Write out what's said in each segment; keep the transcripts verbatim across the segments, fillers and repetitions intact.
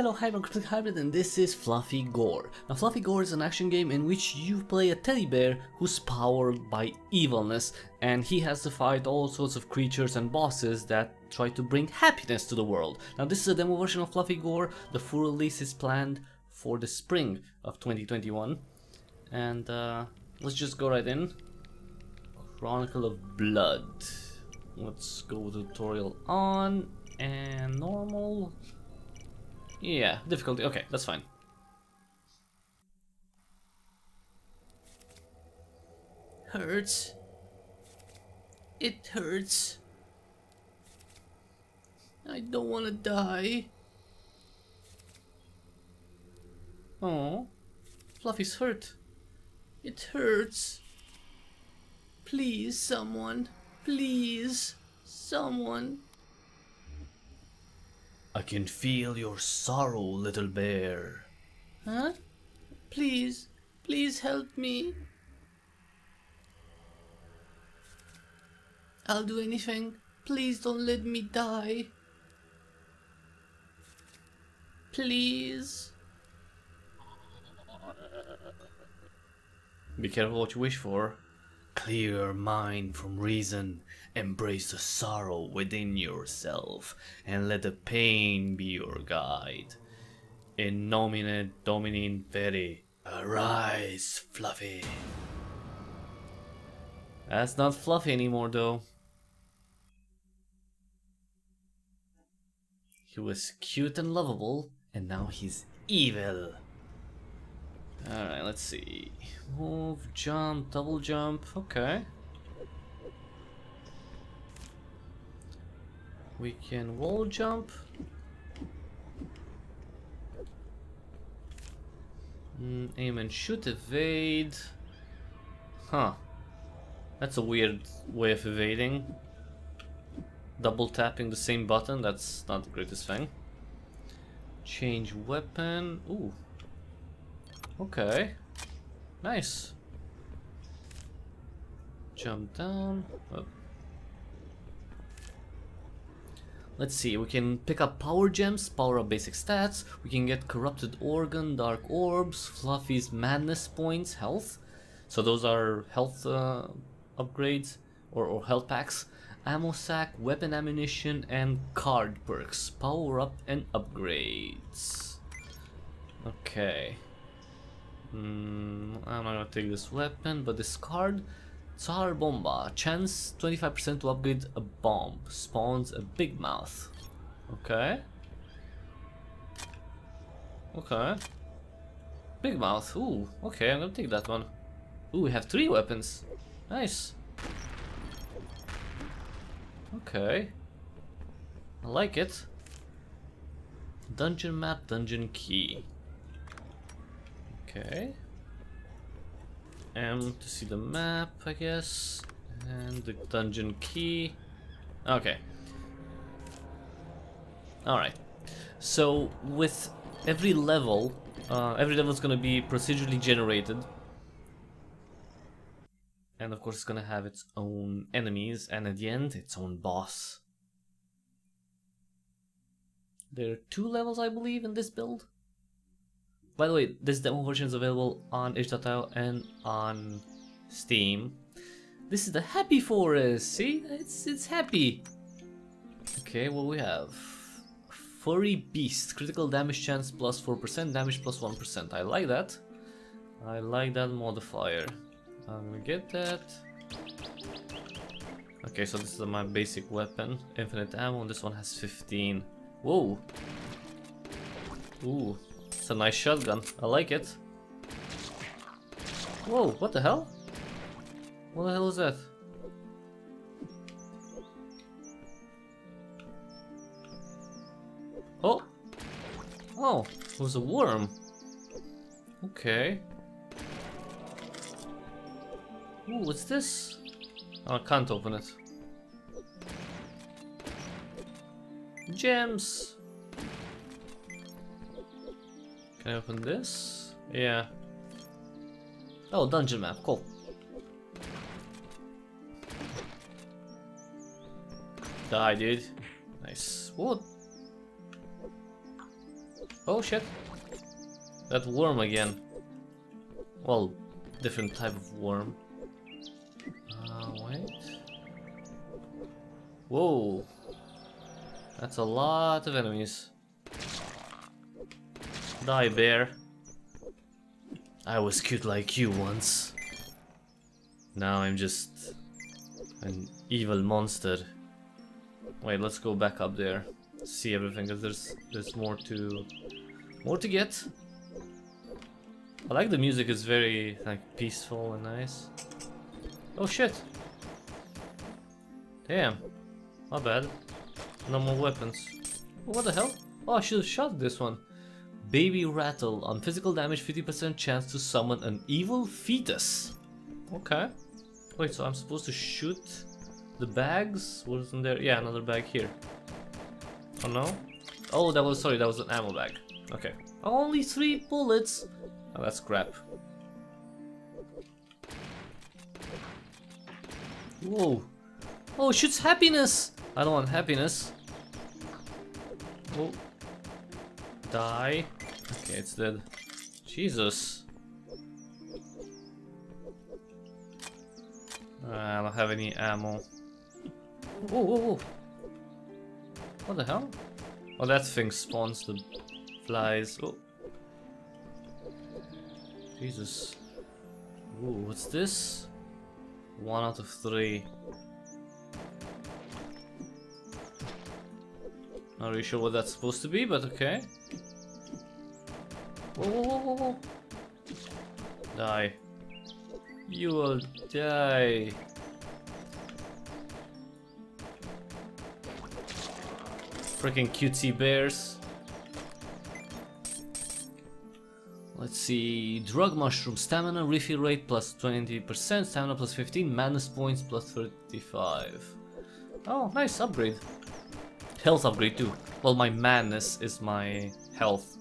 Hello, hi, I'm Cryptic Hybrid and this is Fluffy Gore. Now, Fluffy Gore is an action game in which you play a teddy bear who's powered by evilness, and he has to fight all sorts of creatures and bosses that try to bring happiness to the world. Now, this is a demo version of Fluffy Gore. The full release is planned for the spring of twenty twenty-one. And uh, let's just go right in. Chronicle of Blood. Let's go with the tutorial on and normal. Yeah, difficulty. Okay, that's fine. Hurts. It hurts. I don't want to die. Oh, Fluffy's hurt. It hurts. Please, someone. Please, someone. I can feel your sorrow, little bear. Huh? Please, please help me. I'll do anything. Please don't let me die. Please. Be careful what you wish for. Clear your mind from reason, embrace the sorrow within yourself, and let the pain be your guide. In nomine Domini Veri, arise, Fluffy. That's not Fluffy anymore, though. He was cute and lovable, and now he's evil. Alright, let's see. Move, jump, double jump, okay. We can wall jump. Mm, aim and shoot, evade. Huh. That's a weird way of evading. Double tapping the same button, that's not the greatest thing. Change weapon. Ooh. Okay, nice. Jump down. Oh. Let's see, we can pick up power gems, power up basic stats, we can get corrupted organ, dark orbs, Fluffy's madness points, health. So those are health uh, upgrades or, or health packs. Ammo sack, weapon ammunition and card perks. Power up and upgrades. Okay. Mm, I'm not gonna take this weapon, but this card, Tsar Bomba, chance twenty-five percent to upgrade a bomb, spawns a big mouth. Okay. Okay. Big mouth, ooh, okay, I'm gonna take that one. Ooh, we have three weapons. Nice. Okay. I like it. Dungeon map, dungeon key. Okay, M to see the map, I guess, and the dungeon key. Okay. Alright, so with every level, uh, every level is going to be procedurally generated. And of course it's going to have its own enemies, and at the end, its own boss. There are two levels, I believe, in this build. By the way, this demo version is available on itch dot i o and on Steam. This is the happy forest, see? It's it's happy. Okay, what do we have? Furry beast, critical damage chance plus four percent, damage plus one percent. I like that. I like that modifier. I'm gonna get that. Okay, so this is my basic weapon. Infinite ammo, and this one has fifteen. Whoa. Ooh. A nice shotgun. I like it. Whoa, what the hell? What the hell is that? Oh! Oh, it was a worm. Okay. Ooh, what's this? Oh, I can't open it. Gems! Can I open this? Yeah. Oh, dungeon map, cool. Die, dude. Nice. What? Oh shit. That worm again. Well, different type of worm. Uh, wait. Whoa. That's a lot of enemies. Die, bear. I was cute like you once. Now I'm just an evil monster. Wait, let's go back up there. See everything, because there's there's more to more to get. I like the music, it's very like peaceful and nice. Oh shit. Damn. My bad. No more weapons. What the hell? Oh, I should have shot this one. Baby rattle. On physical damage, fifty percent chance to summon an evil fetus. Okay. Wait, so I'm supposed to shoot the bags? Wasn't there? Yeah, another bag here. Oh no? Oh, that was, sorry, that was an ammo bag. Okay. Only three bullets. Oh, that's crap. Whoa. Oh, it shoots happiness. I don't want happiness. Oh. Die. Okay, it's dead. Jesus. Uh, I don't have any ammo. Whoa, whoa, whoa. What the hell? Oh, that thing spawns the flies. Oh. Jesus. Ooh, what's this? One out of three. Not really sure what that's supposed to be, but okay. Whoa, whoa, whoa, whoa. Die. You will die. Freaking cutesy bears. Let's see. Drug mushroom. Stamina refill rate plus twenty percent. Stamina plus fifteen. Madness points plus thirty-five. Oh, nice upgrade. Health upgrade too. Well, my madness is my health.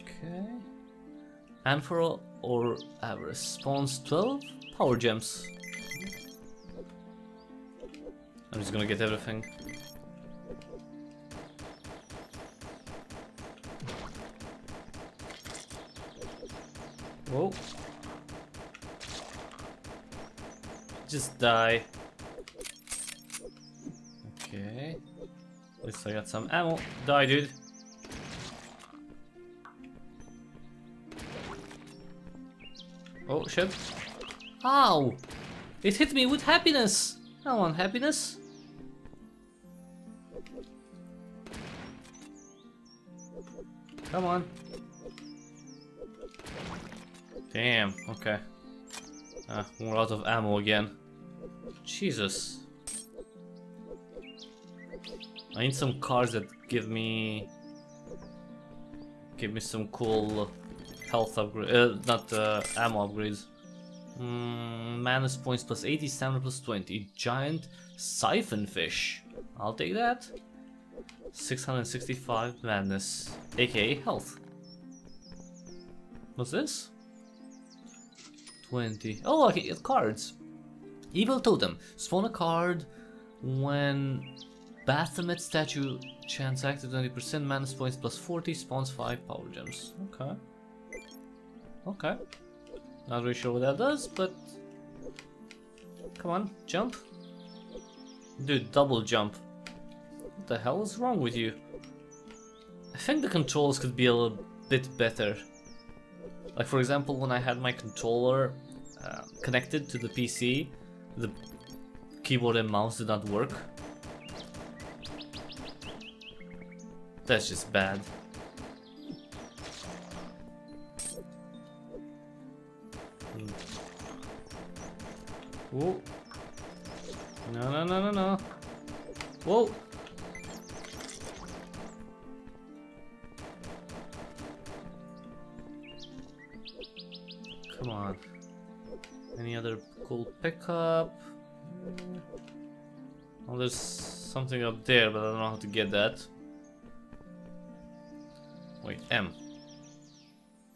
Okay. Amphora or avarice. Spawns twelve power gems. I'm just gonna get everything. Whoa. Just die. Okay. At least I got some ammo. Die, dude. Oh, shit. Ow! It hit me with happiness! I don't want happiness. Come on. Damn, okay. Ah, we're out of ammo again. Jesus. I need some cards that give me... Give me some cool health upgrades. Uh, not uh, ammo upgrades. Mm, Manus points plus eighty, stamina plus twenty. Giant siphon fish. I'll take that. six hundred sixty-five madness, aka health. What's this? twenty. Oh, okay, cards. Evil totem. Spawn a card when Baphomet statue, chance active twenty percent, madness points plus forty, spawns five power gems. Okay. Okay. Not really sure what that does, but... Come on, jump. Dude, double jump. What the hell is wrong with you? I think the controls could be a little bit better. Like, for example, when I had my controller uh, connected to the P C, the keyboard and mouse did not work. That's just bad. Mm. Whoa. No, no, no, no, no. Whoa. Come on. Any other cool pickup? Oh, there's something up there, but I don't know how to get that. Wait, M.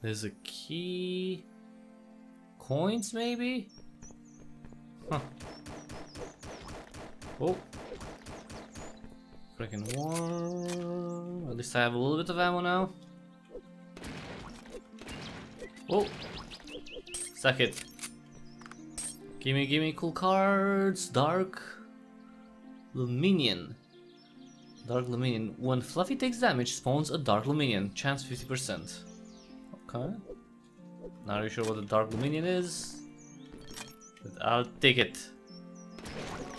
There's a key. Coins, maybe? Huh. Oh. Freaking warm. At least I have a little bit of ammo now. Whoa. Suck it. Gimme, gimme cool cards. Dark Luminion. Dark Luminion. When Fluffy takes damage, spawns a Dark Luminion. Chance fifty percent. Okay. Not really sure what the Dark Luminion is, but I'll take it.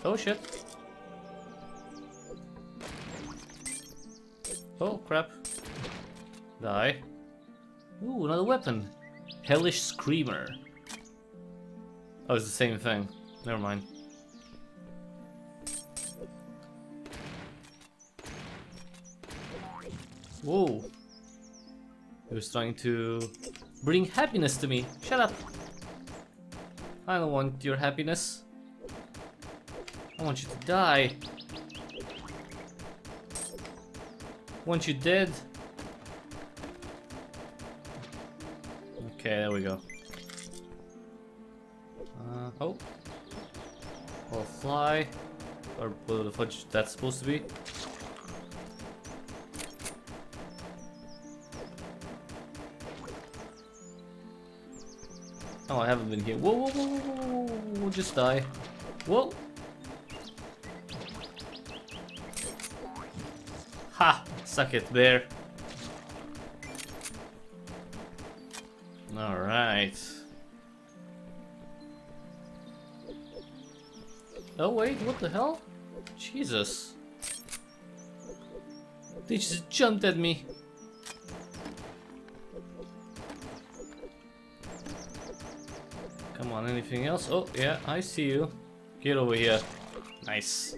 Oh shit. Oh crap. Die. Ooh, another weapon. Hellish Screamer. Oh, it's the same thing. Never mind. Whoa. He was trying to bring happiness to me. Shut up. I don't want your happiness. I want you to die. I want you dead. Okay, there we go. Uh, oh. Or fly. Or what the fudge that's supposed to be. Oh, I haven't been here. Whoa, whoa, whoa, whoa, whoa, whoa, just die. Whoa. Ha! Suck it, bear. Alright. Oh, wait, what the hell? Jesus. They just jumped at me. Come on, anything else? Oh, yeah, I see you. Get over here. Nice.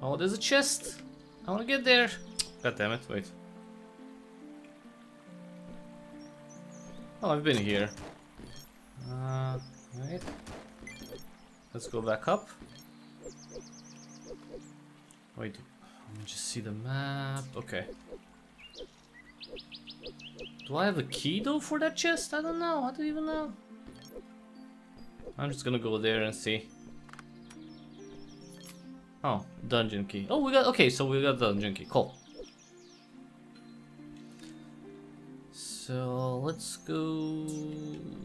Oh, there's a chest. I want to get there. God damn it, wait. Oh, I've been here. Uh, right. Let's go back up. Wait, let me just see the map. Okay. Do I have a key though for that chest? I don't know. I don't even know. I'm just gonna go there and see. Oh, dungeon key. Oh, we got. Okay, so we got dungeon key. Cool. So let's go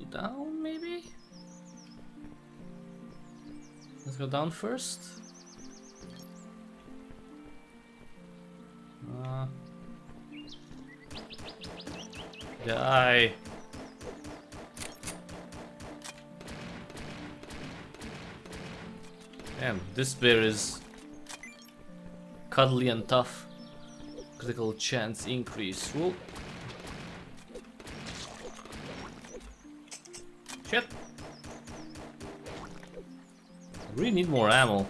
down, maybe. Let's go down first. Uh, Die. Damn, this bear is cuddly and tough. Critical chance increase. Whoa. Shit. I really need more ammo.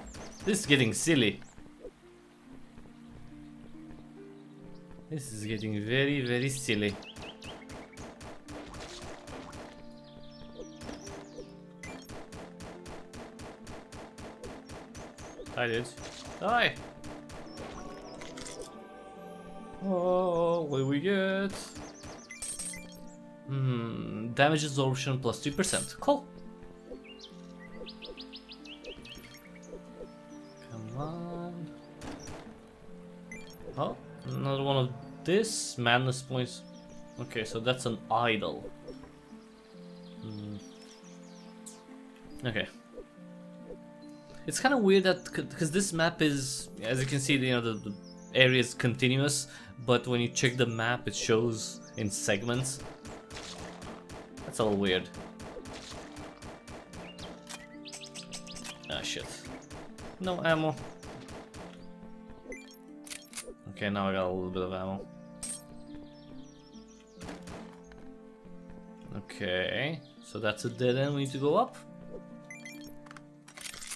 This is getting silly. This is getting very, very silly. I did. Die! Oh, what do we get? Hmm, damage absorption plus three percent. Cool! Come on. Oh, another one of this. Madness points. Okay, so that's an idol. Hmm. Okay. It's kind of weird that, because this map is, as you can see, you know, the, the area is continuous, but when you check the map, it shows in segments. That's all weird. Ah, shit. No ammo. Okay, now I got a little bit of ammo. Okay, so that's a dead end. We need to go up.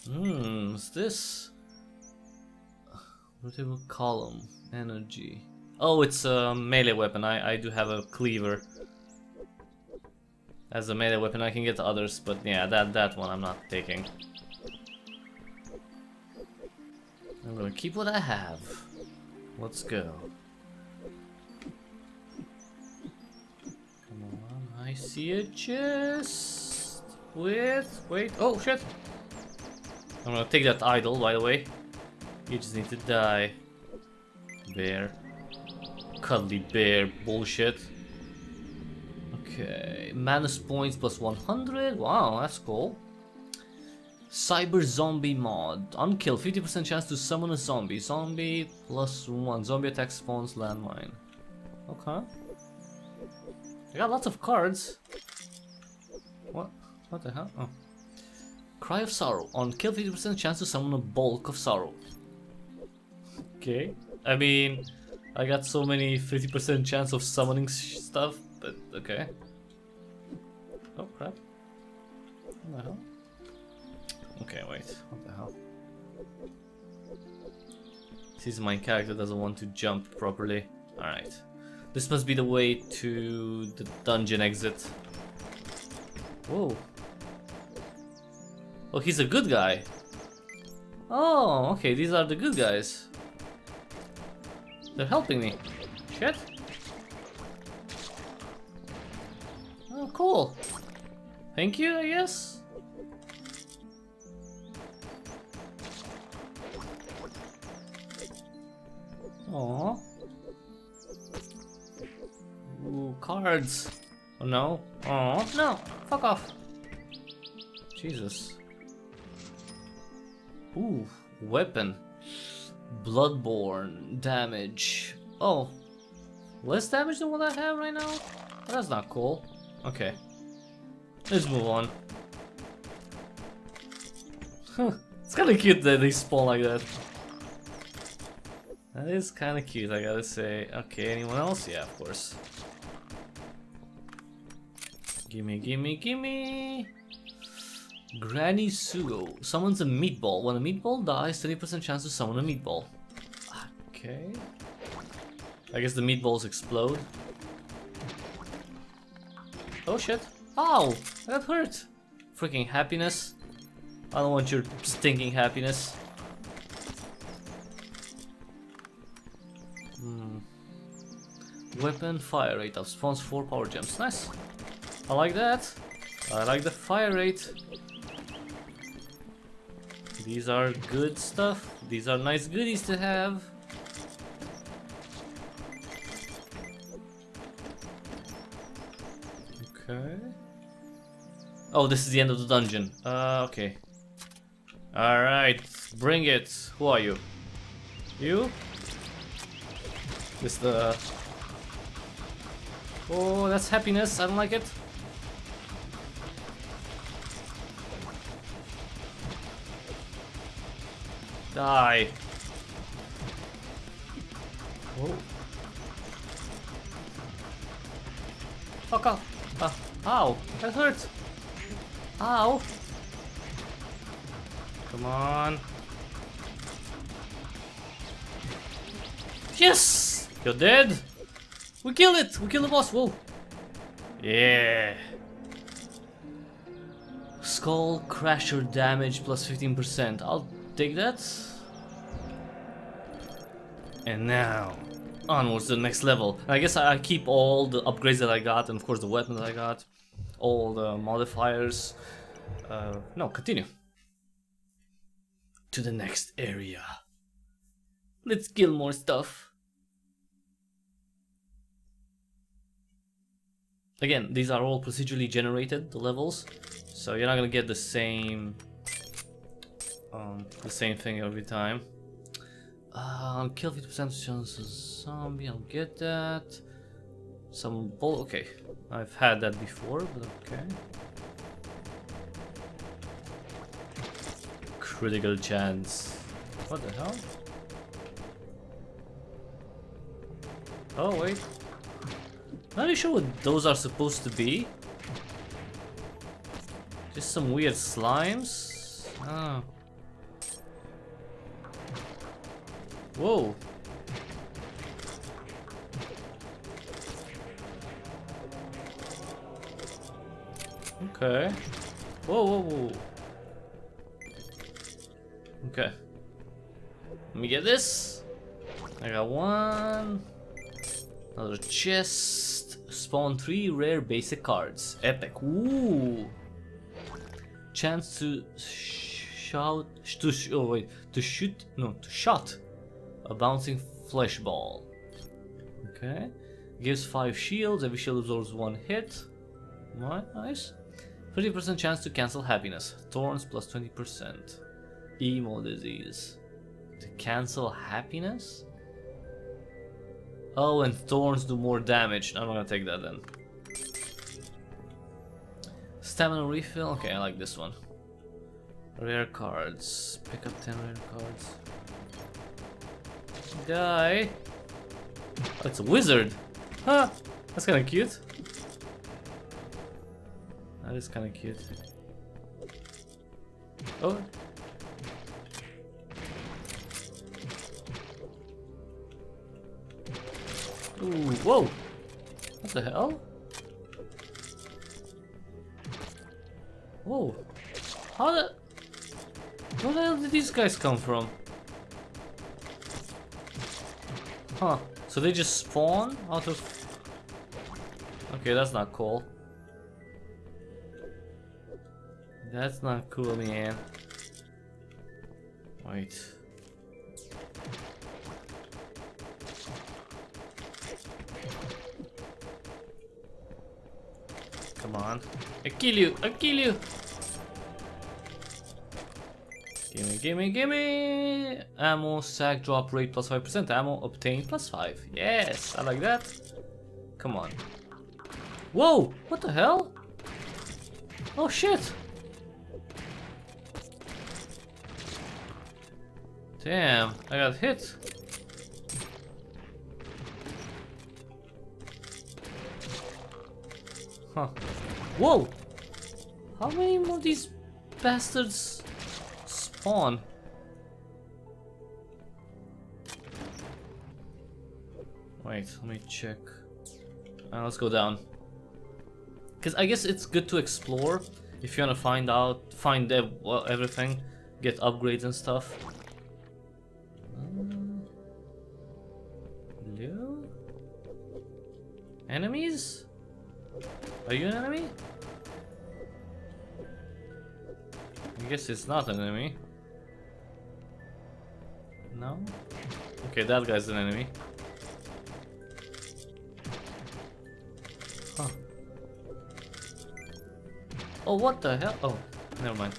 Hmm, what's this? Vertebral column, energy. Oh, it's a melee weapon. I, I do have a cleaver. As a melee weapon I can get others, but yeah, that, that one I'm not taking. I'm gonna keep what I have. Let's go. Come on, I see a chest. Wait, wait, oh shit! I'm gonna take that idol, by the way. You just need to die. Bear. Cuddly bear bullshit. Okay. Manus points plus one hundred. Wow, that's cool. Cyber zombie mod. Unkill. fifty percent chance to summon a zombie. Zombie plus one. Zombie attack spawns landmine. Okay. I got lots of cards. What? What the hell? Oh. Cry of Sorrow. On kill fifty percent chance to summon a bulk of sorrow. Okay. I mean, I got so many fifty percent chance of summoning stuff, but okay. Oh crap. What the hell? Okay, wait. What the hell? Since my character doesn't want to jump properly. Alright. This must be the way to the dungeon exit. Whoa. Oh, he's a good guy. Oh, okay, these are the good guys. They're helping me. Shit. Oh, cool. Thank you, I guess. Aww. Ooh, cards. Oh no. Oh no. Fuck off. Jesus. Ooh, weapon. Bloodborne damage. Oh, less damage than what I have right now? That's not cool. Okay. Let's move on. Huh. It's kinda cute that they spawn like that. That is kinda cute, I gotta say. Okay, anyone else? Yeah, of course. Gimme, gimme, gimme. Granny Sugo summons a meatball. When a meatball dies, thirty percent chance to summon a meatball. Okay. I guess the meatballs explode. Oh shit. Ow! I got hurt! Freaking happiness. I don't want your stinking happiness. Hmm. Weapon fire rate up. Spawns four power gems. Nice. I like that. I like the fire rate. These are good stuff. These are nice goodies to have. Okay. Oh, this is the end of the dungeon. Uh, okay. Alright, bring it. Who are you? You? This the... Oh, that's happiness. I don't like it. Die. Whoa. Fuck off. Uh, ow. That hurt. Ow. Come on. Yes! You're dead. We killed it. We killed the boss. Whoa. Yeah. Skull Crasher damage plus fifteen percent. I'll take that. And now, onwards to the next level. I guess I keep all the upgrades that I got, and of course the weapon that I got. All the modifiers. Uh, no, continue. To the next area. Let's kill more stuff. Again, these are all procedurally generated, the levels. So you're not gonna get the same... Um, the same thing every time. Um, kill fifty percent chance of zombie, I'll get that. Some bull, okay. I've had that before, but okay. Critical chance. What the hell? Oh, wait. Not really sure what those are supposed to be. Just some weird slimes. Oh. Whoa. Okay. Whoa, whoa, whoa. Okay. Let me get this. I got one. Another chest. Spawn three rare basic cards. Epic. Ooh. Chance to shout. To sh oh wait. To shoot. No, to shot. A bouncing Flesh Ball. Okay. Gives five shields, every shield absorbs one hit. Nice. thirty percent chance to cancel happiness. Thorns plus twenty percent. Emo disease. To cancel happiness? Oh, and thorns do more damage. I'm not gonna take that then. Stamina refill. Okay, I like this one. Rare cards. Pick up ten rare cards. Die. Oh, it's a wizard. Huh? That's kind of cute. That is kind of cute. Oh. Ooh, whoa! What the hell? Whoa! How the... Where the hell did these guys come from? Huh, so they just spawn out of... Okay, that's not cool. That's not cool, man. Wait. Come on. I kill you! I kill you! Gimme, gimme, gimme! Ammo, sack, drop rate, plus five percent. Ammo, obtained, plus five. Yes! I like that. Come on. Whoa! What the hell? Oh shit! Damn, I got hit. Huh. Whoa! How many more of these bastards spawn? Wait, let me check. Uh, let's go down. Cause I guess it's good to explore if you wanna find out, find ev well, everything, get upgrades and stuff. Um, hello? Enemies? Are you an enemy? I guess it's not an enemy. No? Okay, that guy's an enemy. Huh. Oh, what the hell? Oh, never mind.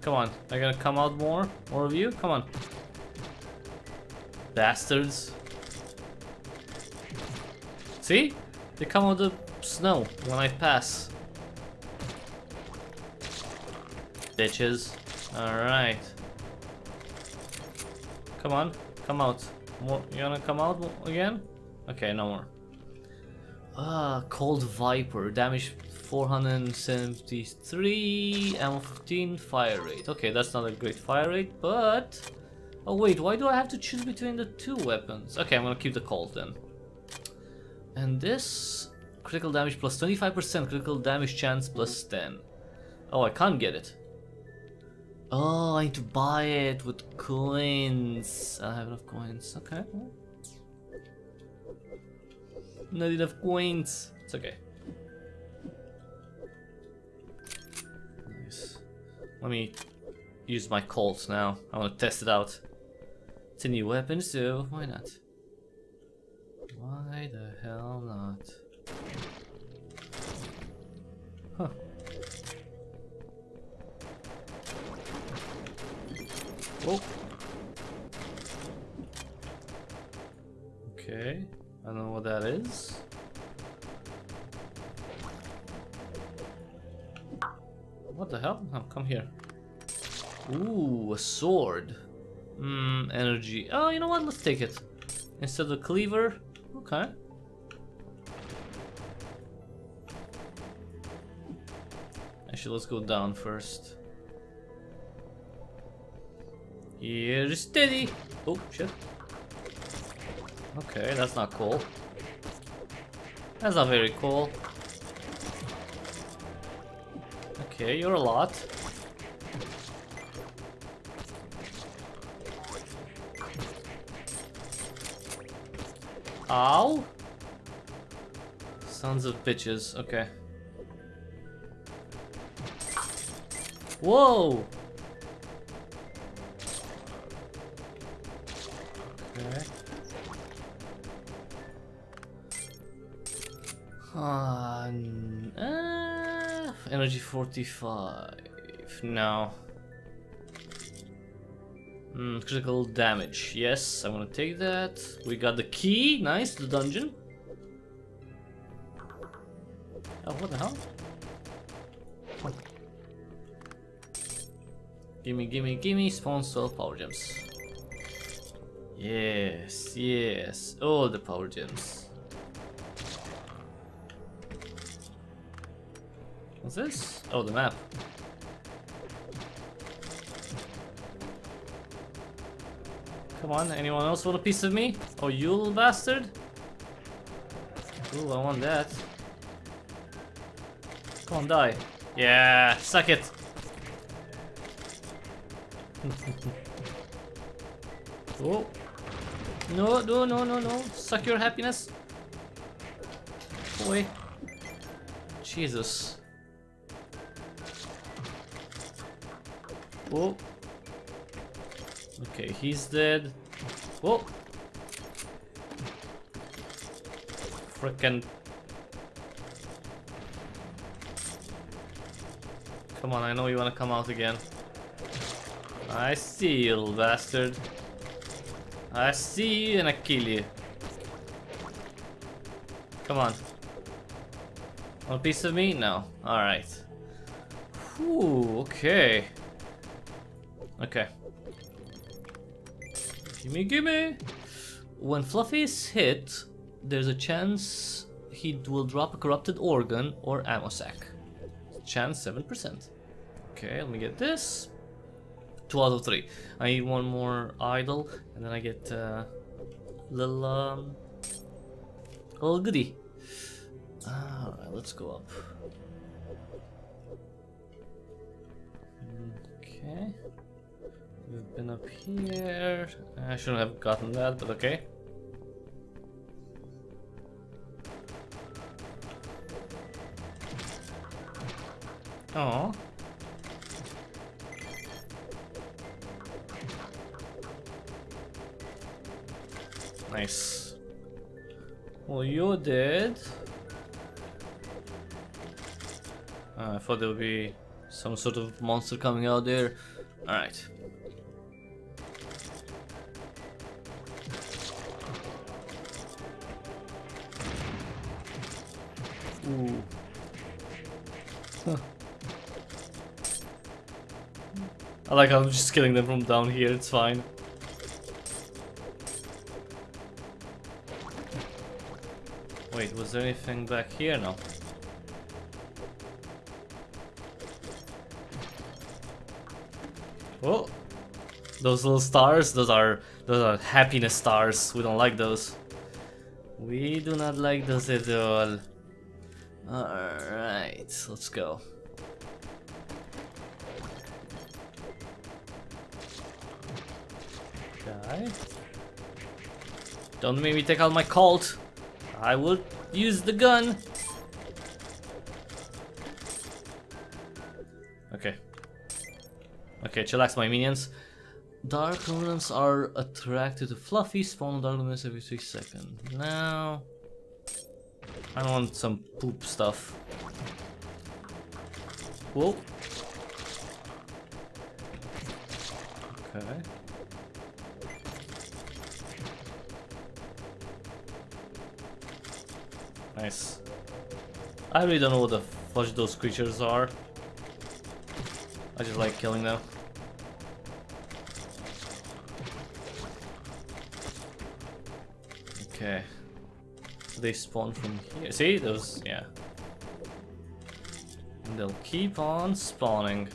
Come on, are you gonna come out more? More of you? Come on. Bastards. See? They come out of the snow when I pass. Bitches. Alright. Come on. Come out. More. You wanna come out again? Okay, no more. Ah, Cold Viper. Damage four hundred seventy-three. Ammo fifteen. Fire rate. Okay, that's not a great fire rate, but... Oh wait, why do I have to choose between the two weapons? Okay, I'm gonna keep the Cold then. And this, critical damage plus twenty-five percent, critical damage chance plus ten. Oh, I can't get it. Oh, I need to buy it with coins. I don't have enough coins. Okay. Not enough coins. It's okay. Nice. Let me use my Colt now. I want to test it out. It's a new weapon, so why not? Why the hell not? Huh. Oh. Okay. I don't know what that is. What the hell? Oh, come here. Ooh, a sword. Hmm, energy. Oh, you know what? Let's take it. Instead of a cleaver. Okay. Actually, let's go down first. Here, steady. Oh shit. Okay, that's not cool. That's not very cool. Okay, you're a lot. Ow! Sons of bitches, okay. Whoa! Okay. Um, uh, energy forty-five. No. Mm, critical damage. Yes, I want to take that. We got the key. Nice, the dungeon. Oh, what the hell? Gimme, gimme, gimme. Spawn cell power gems. Yes, yes. All the power gems. What's this? Oh, the map. Come on, anyone else want a piece of me? Oh, you little bastard? Ooh, I want that. Come on, die. Yeah, suck it. Oh. No, no, no, no, no. Suck your happiness. Boy. Jesus. Oh. Okay, he's dead. Whoa! Frickin'. Come on, I know you wanna come out again. I see you, little bastard. I see you and I kill you. Come on. Want a piece of me? No. Alright. Whew, okay. Okay. Gimme, gimme! When Fluffy is hit, there's a chance he will drop a corrupted organ or ammo sack. Chance seven percent. Okay, let me get this. two out of three. I need one more idol, and then I get a uh, little, um, little goodie. Alright, let's go up. Okay. We've been up here. I shouldn't have gotten that, but okay. Oh. Nice. Well, you're dead. Uh, I thought there would be some sort of monster coming out there. Alright. Ooh. Huh. I like how I'm just killing them from down here, it's fine. Wait, was there anything back here? No. Whoa! Those little stars, those are those are happiness stars. We don't like those. We do not like those at all. Alright, let's go. Die. Don't make me take out my Colt. I will use the gun. Okay. Okay, chillax my minions. Dark Luminions are attracted to Fluffy. Spawn Dark Luminions every three seconds. Now. I want some poop stuff. Whoa. Okay. Nice. I really don't know what the fudge those creatures are. I just like killing them. Okay. They spawn from here. See those? Yeah. And they'll keep on spawning.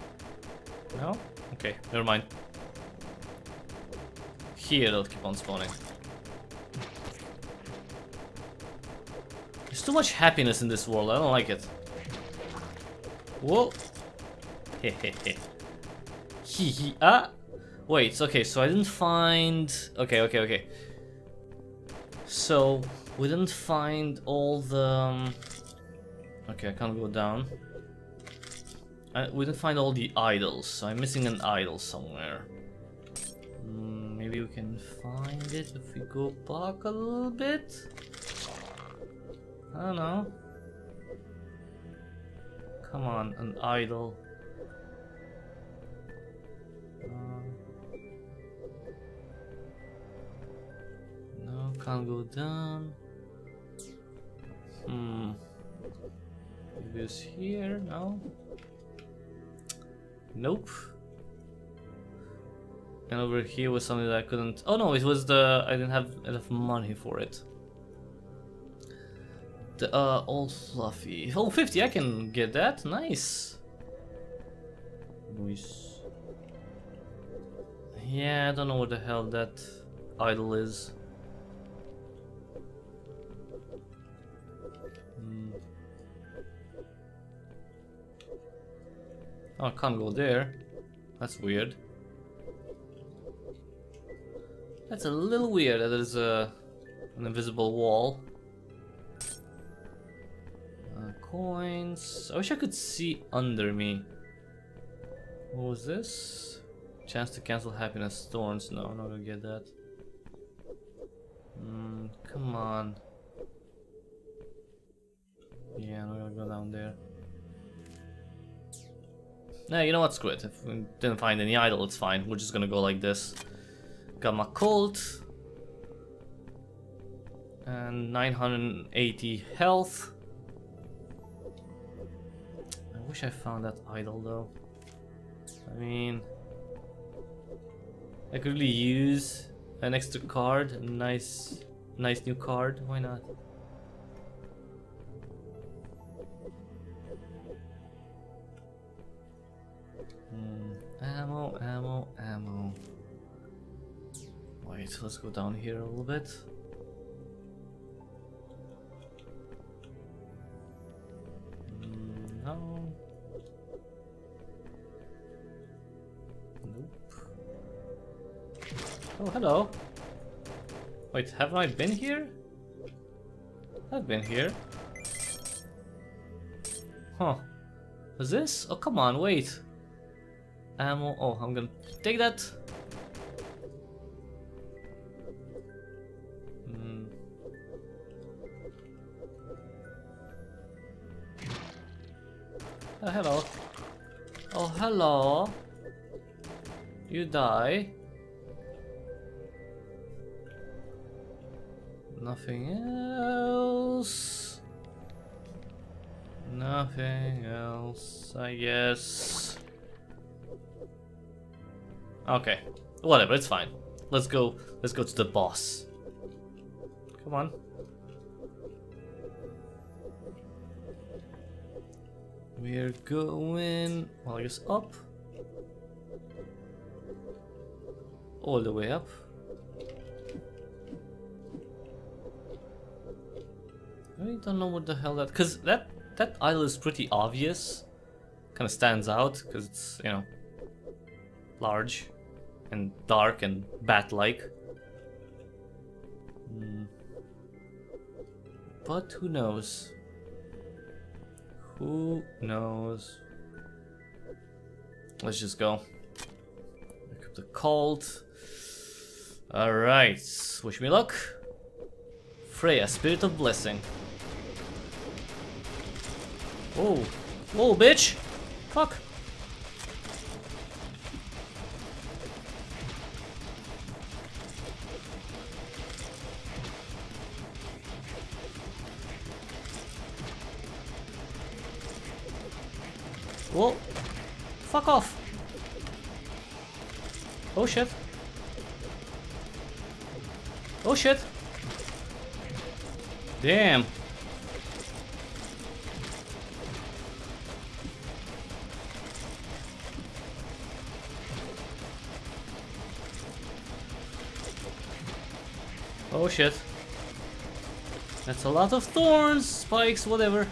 No? Okay, never mind. Here they'll keep on spawning. There's too much happiness in this world. I don't like it. Whoa. Hehehe. Hee hee. Ah. Wait. Okay. So I didn't find. Okay. Okay. Okay. So. We didn't find all the... Um, okay, I can't go down. I, we didn't find all the idols, so I'm missing an idol somewhere. Mm, maybe we can find it if we go back a little bit. I don't know. Come on, an idol. Uh, no, can't go down. Hmm. Maybe it's here, no? Nope. And over here was something that I couldn't... Oh no, it was the... I didn't have enough money for it. The uh, old Fluffy. Oh, fifty, I can get that. Nice. Nice. Yeah, I don't know what the hell that idol is. Mm. Oh, I can't go there. That's weird. That's a little weird that there's a, an invisible wall. Uh, coins. I wish I could see under me. What was this? Chance to cancel happiness storms. No, I'm not gonna get that. Mm, come on. Yeah, I'm gonna go down there. Nah, you know what? Screw it. If we didn't find any idol, it's fine. We're just gonna go like this. Got my Colt and nine hundred eighty health. I wish I found that idol though. I mean, I could really use an extra card, a nice, nice new card. Why not? Mm, ammo, ammo, ammo. Wait, let's go down here a little bit. Mm, no. Nope. Oh, hello. Wait, have I been here? I've been here. Huh. Is this? Oh, come on, wait. Ammo. Oh, I'm gonna take that. Oh, hello. Oh, hello. You die. Nothing else. Nothing else, I guess. Okay. Whatever, it's fine. Let's go. Let's go to the boss. Come on. We're going, well, I guess up, all the way up. I really don't know what the hell that, cause that that idol is pretty obvious, kind of stands out, cause it's, you know, large and dark and bat-like. Mm. But who knows? Who knows? Let's just go. Pick up the cult. Alright, wish me luck. Freya, Spirit of Blessing. Whoa. Whoa, bitch! Fuck! Whoa! Fuck off! Oh shit! Oh shit! Damn! Oh shit! That's a lot of thorns, spikes, whatever.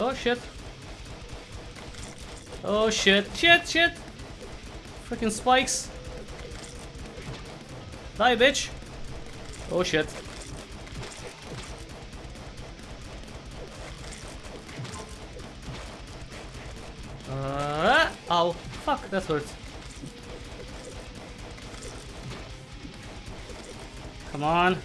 Oh shit. Oh shit. Shit, shit. Freaking spikes. Die, bitch. Oh shit. Uh, ow. Fuck, that hurts. Come on.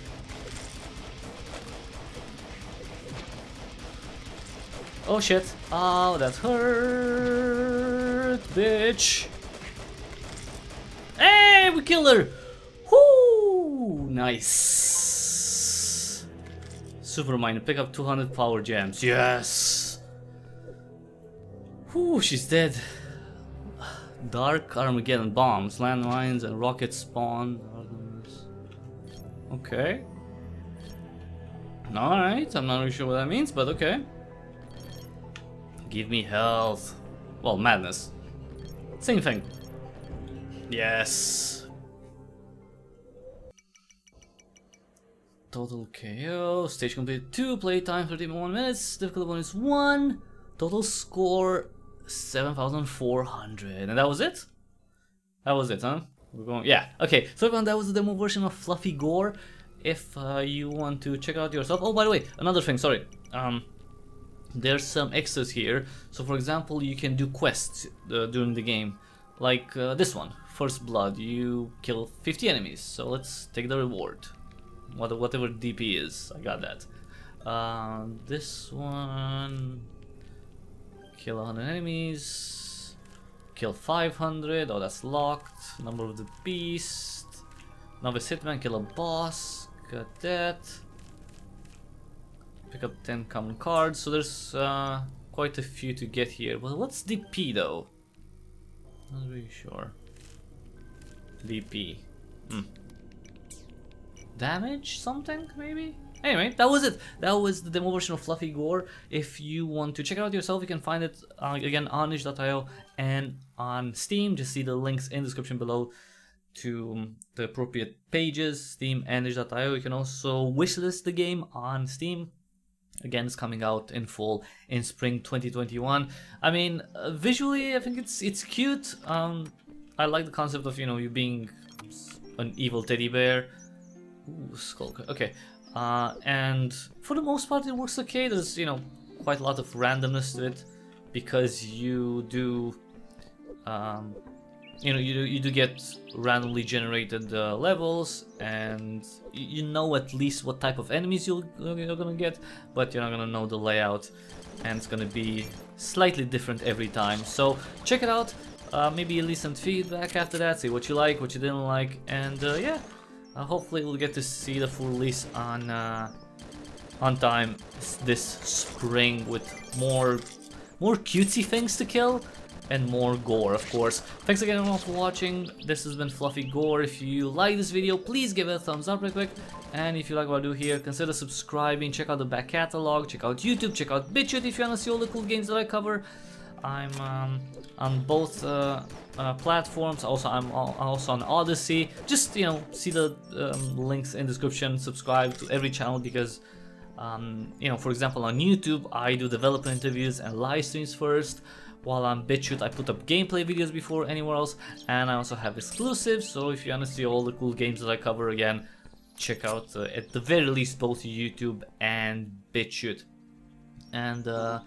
Oh shit. Oh, that hurt, bitch. Hey, we killed her. Whoo, nice. Supermine, pick up two hundred power gems. Yes. Whoo, she's dead. Dark Armageddon bombs, landmines, and rocket spawn. Okay. All right. I'm not really sure what that means, but okay. Give me health. Well, madness. Same thing. Yes. Total K O. Stage complete two. Play time thirty-one minutes. Difficulty bonus one. Total score seven thousand four hundred. And that was it? That was it, huh? We're going, yeah, okay, so everyone, that was the demo version of Fluffy Gore. If uh, you want to check out yourself, oh, by the way, another thing, sorry, um, there's some extras here. So for example, you can do quests uh, during the game, like uh, this one, First Blood, you kill fifty enemies, so let's take the reward, what, whatever D P is, I got that. Uh, this one, kill one hundred enemies. Kill five hundred, oh that's locked, number of the beast, novice hitman, kill a boss, got that, pick up ten common cards, so there's uh, quite a few to get here. Well, what's D P though? Not really sure. D P. Mm. Damage something maybe? Anyway, that was it. That was the demo version of Fluffy Gore. If you want to check it out yourself, you can find it uh, again on itch dot i o and on Steam. Just see the links in the description below to the appropriate pages, Steam and itch dot i o. You can also wishlist the game on Steam. Again, it's coming out in fall, in spring twenty twenty-one. I mean, uh, visually, I think it's it's cute. Um, I like the concept of, you know, you being an evil teddy bear. Ooh, skull. Okay. Uh, and for the most part it works okay. There's, you know, quite a lot of randomness to it because you do, um, you know, you do, you do get randomly generated uh, levels, and you know at least what type of enemies you'll, you're gonna get, but you're not gonna know the layout, and it's gonna be slightly different every time. So check it out, uh, maybe leave some feedback after that, see what you like, what you didn't like, and uh, yeah. Uh, hopefully we'll get to see the full release on uh, on time this spring with more more cutesy things to kill and more gore, of course. Thanks again everyone for watching. This has been Fluffy Gore. If you like this video, please give it a thumbs up real quick. And if you like what I do here, consider subscribing. Check out the back catalog. Check out YouTube. Check out BitChute if you want to see all the cool games that I cover. I'm um, on both uh, uh, platforms. Also, I'm also on Odyssey. Just, you know, see the um, links in the description. Subscribe to every channel because, um, you know, for example, on YouTube, I do developer interviews and live streams first. While on BitChute, I put up gameplay videos before anywhere else, and I also have exclusives. So if you want to see all the cool games that I cover, again, check out uh, at the very least both YouTube and BitChute. And uh,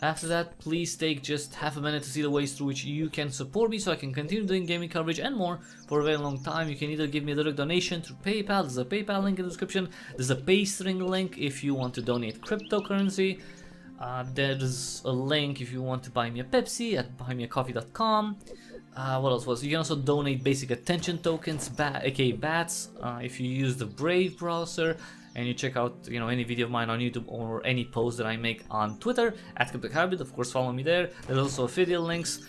after that, please take just half a minute to see the ways through which you can support me so I can continue doing gaming coverage and more for a very long time. You can either give me a direct donation through PayPal, there's a PayPal link in the description, there's a PayString link if you want to donate cryptocurrency, uh, there's a link if you want to buy me a Pepsi at buy me a coffee dot com, uh, what else was, you can also donate basic attention tokens, B A T, aka B A Ts, uh, if you use the Brave browser. And you check out, you know, any video of mine on YouTube or any post that I make on Twitter at Cryptic Hybrid. Of course, follow me there. There's also affiliate links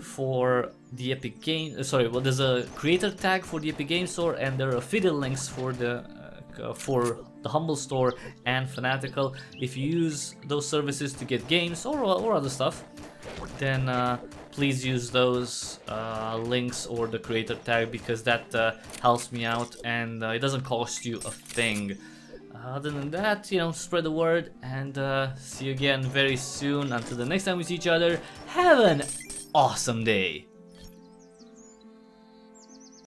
for the Epic Games. Sorry, well, there's a creator tag for the Epic Games Store, and there are affiliate links for the uh, for the Humble Store and Fanatical. If you use those services to get games or or other stuff, then uh, please use those uh, links or the creator tag because that uh, helps me out, and uh, it doesn't cost you a thing. Other than that, you know, spread the word, and uh, see you again very soon. Until the next time we see each other, have an awesome day!